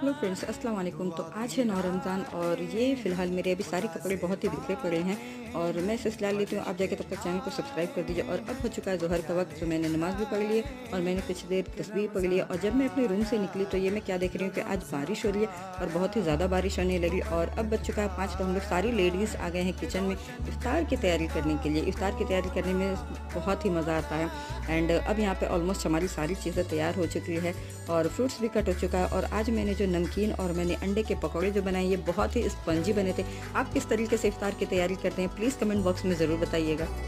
Hello friends, अस्सलाम वालेकुम। तो आज है 9 रमज़ान और ये फ़िलहाल मेरे अभी सारे कपड़े बहुत ही बिखरे पड़े हैं और मैं इसे सिला लेती हूँ। आप जाके तब तक चैनल को सब्सक्राइब कर दीजिए। और अब हो चुका है ज़ोहर का वक्त, तो मैंने नमाज़ भी पढ़ ली है और मैंने कुछ देर तस्बीह पढ़ ली है। और जब मैं अपने रूम से निकली तो ये मैं क्या देख रही हूँ कि आज बारिश हो रही है और बहुत ही ज़्यादा बारिश होने लगी। और अब बच चुका है 5, तो हम लोग सारी लेडीज़ आ गए हैं किचन में इफ्तार की तैयारी करने के लिए। इफ्तार की तैयारी करने में बहुत ही मज़ा आता है। एंड अब यहाँ पर ऑलमोस्ट हमारी सारी चीज़ें तैयार हो चुकी है और फ्रूट्स भी कट हो चुका है। और आज मैंने जो नमकीन और मैंने अंडे के पकौड़े जो बनाए ये बहुत ही स्पंजी बने थे। आप किस तरीके से इफ्तार की तैयारी करते हैं प्लीज़ कमेंट बॉक्स में ज़रूर बताइएगा।